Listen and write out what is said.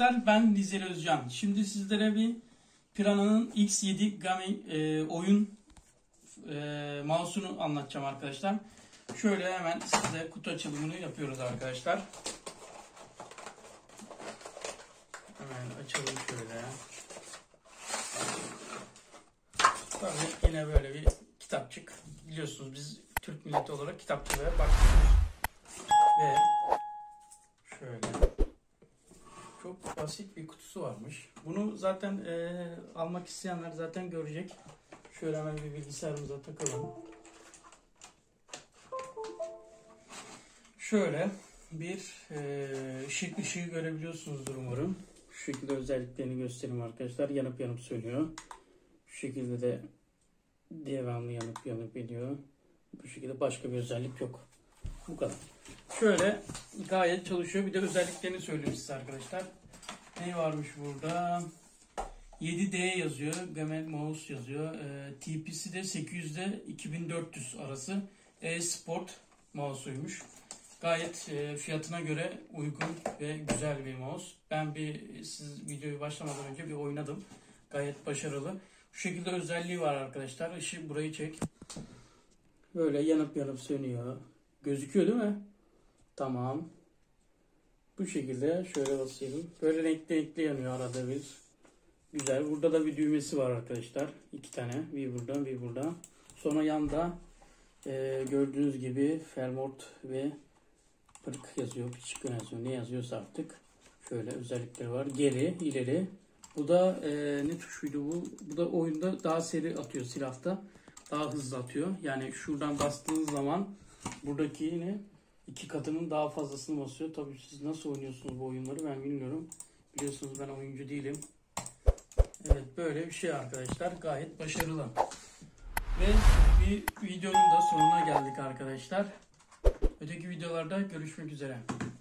Arkadaşlar ben Rizeli Özcan. Şimdi sizlere bir Piranha'nın X7 oyun mouse'unu anlatacağım arkadaşlar. Şöyle hemen size kutu açılımını yapıyoruz arkadaşlar. Hemen açalım şöyle. Tabii yine böyle bir kitapçık. Biliyorsunuz biz Türk milleti olarak kitapçılara bakıyoruz. Ve şöyle çok basit bir kutusu varmış. Bunu zaten almak isteyenler zaten görecek. Şöyle hemen bir bilgisayarımıza takalım. Şöyle bir ışığı görebiliyorsunuzdur umarım. Şu şekilde özelliklerini göstereyim arkadaşlar. Yanıp yanıp sönüyor. Şu şekilde de devamlı yanıp ediyor. Bu şekilde başka bir özellik yok. Bu kadar. Şöyle gayet çalışıyor. Bir de özelliklerini söyleyeyim size arkadaşlar. Ne varmış burada? 7D yazıyor. Gamel mouse yazıyor. TP'si de 800'de 2400 arası. E-Sport mouse'uymuş. Gayet fiyatına göre uygun ve güzel bir mouse. Ben siz videoyu başlamadan önce bir oynadım. Gayet başarılı. Şu şekilde özelliği var arkadaşlar. Işığı burayı çek. Böyle yanıp sönüyor. Gözüküyor değil mi? Tamam. Bu şekilde şöyle basayım. Böyle renkli yanıyor arada bir. Güzel. Burada da bir düğmesi var arkadaşlar. İki tane. Bir buradan bir buradan. Sonra yanda gördüğünüz gibi fermort ve pırk yazıyor. Piçikon yazıyor. Ne yazıyorsa artık. Şöyle özellikleri var. Geri, ileri. Bu da ne tuşuydu bu? Bu da oyunda daha seri atıyor silahta. Daha hızlı atıyor. Yani şuradan bastığınız zaman buradaki yine iki katının daha fazlasını basıyor. Tabii siz nasıl oynuyorsunuz bu oyunları ben bilmiyorum. Biliyorsunuz ben oyuncu değilim. Evet böyle bir şey arkadaşlar. Gayet başarılı. Ve bir videonun da sonuna geldik arkadaşlar. Öteki videolarda görüşmek üzere.